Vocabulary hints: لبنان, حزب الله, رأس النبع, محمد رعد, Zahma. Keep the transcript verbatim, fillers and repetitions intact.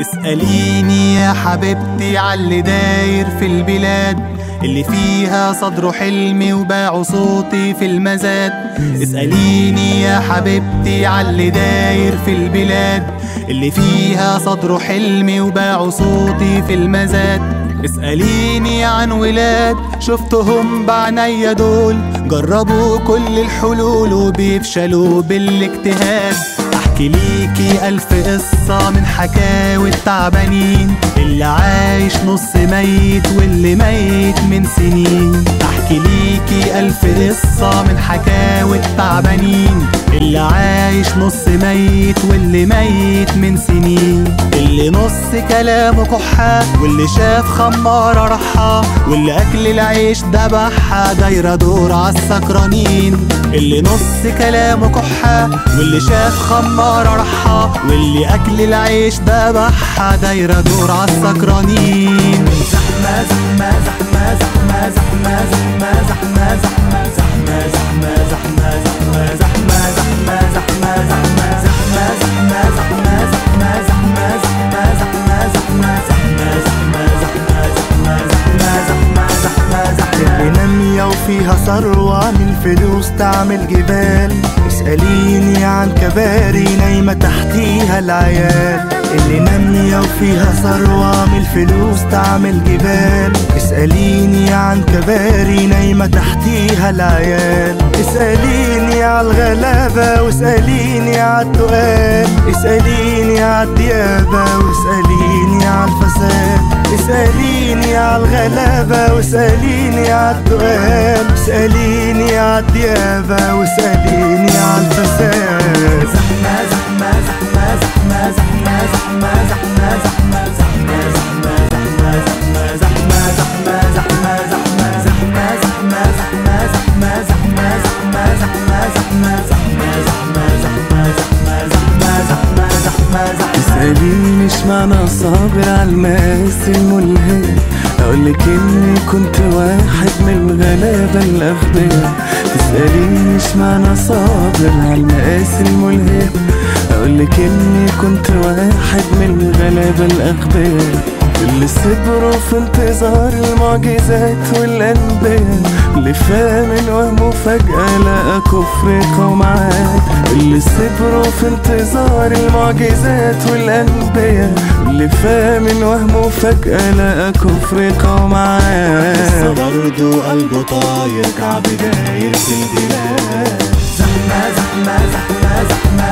اسأليني يا حبيبتي عاللي داير في البلاد، اللي فيها صدروا حلمي وباعوا صوتي في المزاد. اسأليني يا حبيبتي عاللي داير في البلاد، اللي فيها صدروا حلمي وباعوا صوتي في المزاد. اسأليني عن ولاد شفتهم بعناية، دول جربوا كل الحلول وبيفشلوا بالاجتهاد. احكي ليكي الف قصة من حكاوي التعبانين، اللي عايش نص ميت واللي ميت من سنين. احكي ليكي الف قصة من حكاوي التعبانين، اللي عايش نص ميت واللي ميت من سنين. اللي نص كلامه كحة واللي شاف خمارة رحة، واللي أكل العيش دبحها دايرة دور عالسكرانين. اللي نص كلامه كحة واللي شاف خمارة رحة، واللي أكل العيش دبحها دايرة دور عالسكرانين. زحمة زحمة زحمة زحمة زحمة زحمة زحمة زحمة زحمة زحمة زحمة زحمة زحمة زحمة زحمة زحمة زحمة زحمة زحمة زحمة زحمة زحمة زحمة زحمة زحمة زحمة زحمة زحمة. اللي نامية وفيها ثروة من فلوس تعمل جبال، اسأليني عن كباري نايمة تحتيها العيال. اللي نامية وفيها ثروة من الفلوس تعمل جبال، اسأليني عن كباري نايمة تحتيها العيال. اسأليني عالغلابة واسأليني عالتقال، اسأليني عالديابة واسأليني عالفساد. اسأليني عالغلابة واسأليني عالتقال، اسأليني عالديابة واسأليني عالفساد. زحمة زحمة زحمة زحمة زحمة زحمة زحمة زحمة زحمة زحمة زحمة زحمة زحمة زحمة زحمة زحمة زحمة زحمة زحمة زحمة زحمة زحمة زحمة زحمة زحمة زحمة زحمة زحمة زحمة. اسأليني اشمعنى صابر عالماس الملهم، اقولك اني كنت واحد من الغلابة الأغبياء. اسأليني اشمعنى صابر عالماس الملهم، أقولك إني كنت واحد من الغلابة الأغبياء، اللي صبروا في انتظار المعجزات والأنبياء. اللي فهم الوهم وفجأة لقى كفر قوم عاد، اللي صبروا في انتظار المعجزات والأنبياء. اللي فهم الوهم وفجأة لقى كفر قوم عاد، بس برضه قلبه طاير كعب داير في البلاد. زحمة زحمة زحمة زحمة